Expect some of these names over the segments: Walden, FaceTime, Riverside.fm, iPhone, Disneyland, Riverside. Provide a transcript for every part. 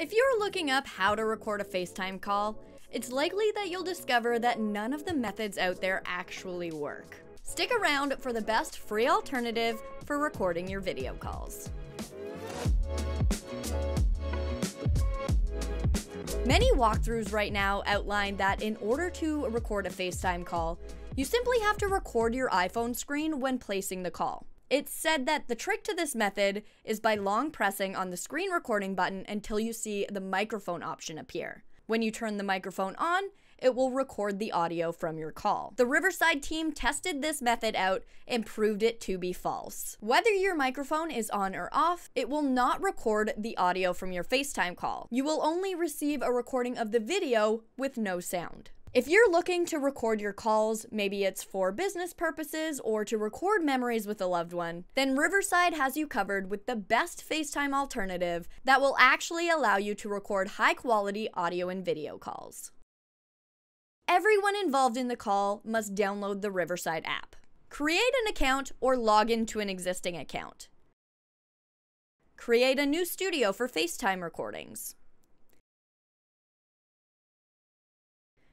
If you're looking up how to record a FaceTime call, it's likely that you'll discover that none of the methods out there actually work. Stick around for the best free alternative for recording your video calls. Many walkthroughs right now outline that in order to record a FaceTime call, you simply have to record your iPhone screen when placing the call. It's said that the trick to this method is by long pressing on the screen recording button until you see the microphone option appear. When you turn the microphone on, it will record the audio from your call. The Riverside team tested this method out and proved it to be false. Whether your microphone is on or off, it will not record the audio from your FaceTime call. You will only receive a recording of the video with no sound. If you're looking to record your calls, maybe it's for business purposes or to record memories with a loved one, then Riverside has you covered with the best FaceTime alternative that will actually allow you to record high-quality audio and video calls. Everyone involved in the call must download the Riverside app. Create an account or log into an existing account. Create a new studio for FaceTime recordings.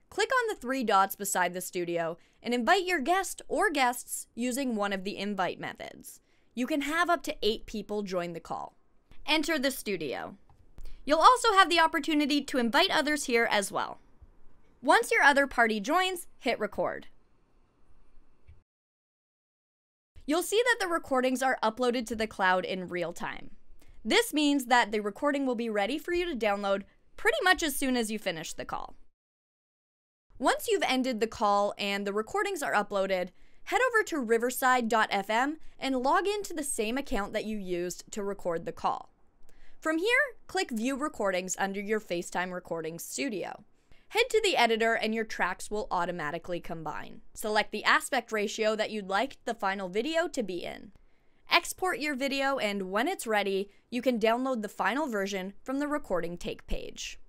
Click on the three dots beside the studio and invite your guest or guests using one of the invite methods. You can have up to 8 people join the call. Enter the studio. You'll also have the opportunity to invite others here as well. Once your other party joins, hit record. You'll see that the recordings are uploaded to the cloud in real time. This means that the recording will be ready for you to download pretty much as soon as you finish the call. Once you've ended the call and the recordings are uploaded, head over to riverside.fm and log into the same account that you used to record the call. From here, click View Recordings under your FaceTime Recordings Studio. Head to the editor and your tracks will automatically combine. Select the aspect ratio that you'd like the final video to be in. Export your video, and when it's ready, you can download the final version from the Recording Take page.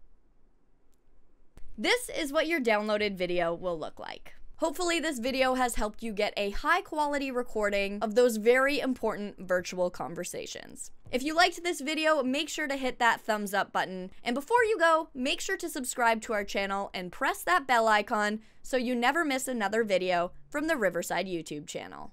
This is what your downloaded video will look like. Hopefully this video has helped you get a high-quality recording of those very important virtual conversations. If you liked this video, make sure to hit that thumbs up button. And before you go, make sure to subscribe to our channel and press that bell icon so you never miss another video from the Riverside YouTube channel.